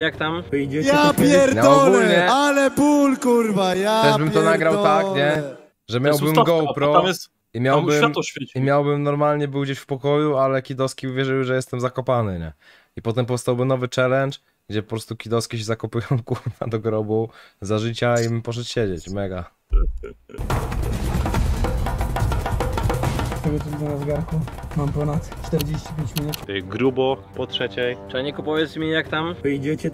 Jak tam? Wyjdziecie, ja pierdolę, no, ale ból, kurwa, ja też bym to nagrał tak, nie? Że miałbym ustawka, GoPro jest, i miałbym normalnie był gdzieś w pokoju, ale Kidowski uwierzył, że jestem zakopany, nie? I potem powstałby nowy challenge, gdzie po prostu Kidowski się zakopyją, kurwa, do grobu za życia i bym poszedł siedzieć, mega. Na zegarku mam ponad 45 minut. Grubo po trzeciej. Czarniku, powiedz mi, jak tam? Wyjdziecie to...